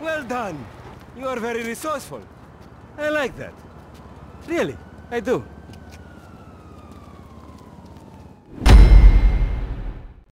Well done. You are very resourceful. I like that. Really, I do.